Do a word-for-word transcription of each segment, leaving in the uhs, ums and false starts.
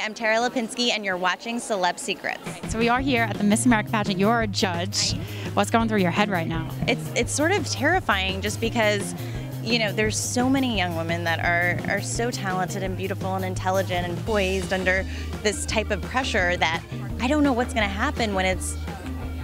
Hi, I'm Tara Lipinski, and you're watching Celeb Secrets. So we are here at the Miss America pageant. You're a judge. What's going through your head right now? It's it's sort of terrifying, just because, you know, there's so many young women that are are so talented and beautiful and intelligent and poised under this type of pressure that I don't know what's going to happen when it's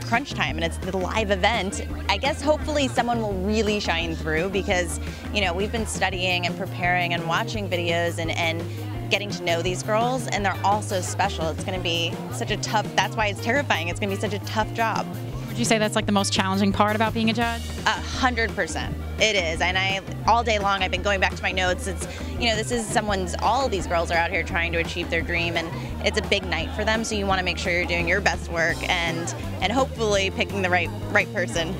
crunch time and it's the live event. I guess hopefully someone will really shine through, because, you know, we've been studying and preparing and watching videos and and getting to know these girls, and they're all so special. It's going to be such a tough, that's why it's terrifying. It's going to be such a tough job. Would you say that's like the most challenging part about being a judge? A hundred percent. It is. And I, all day long, I've been going back to my notes. It's, you know, this is someone's, all these girls are out here trying to achieve their dream, and it's a big night for them. So you want to make sure you're doing your best work and, and hopefully picking the right, right person.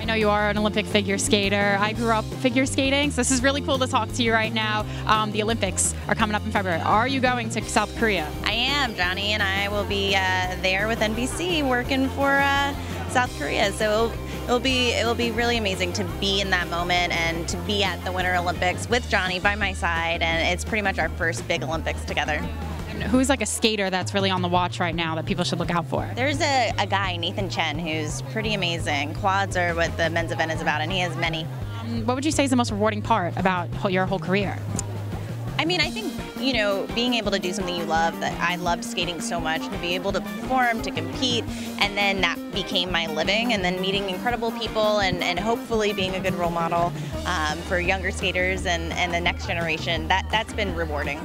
I know you are an Olympic figure skater. I grew up figure skating, so this is really cool to talk to you right now. Um, the Olympics are coming up in February. Are you going to South Korea? I am, Johnny, and I will be uh, there with N B C working for uh, South Korea. So it'll, it'll be it'll be really amazing to be in that moment and to be at the Winter Olympics with Johnny by my side. And it's pretty much our first big Olympics together. Who's like a skater that's really on the watch right now that people should look out for? There's a, a guy, Nathan Chen, who's pretty amazing. Quads are what the men's event is about, and he has many. What would you say is the most rewarding part about whole, your whole career? I mean, I think, you know, being able to do something you love, that I loved skating so much, to be able to perform, to compete, and then that became my living, and then meeting incredible people and, and hopefully being a good role model um, for younger skaters and, and the next generation, that, that's been rewarding.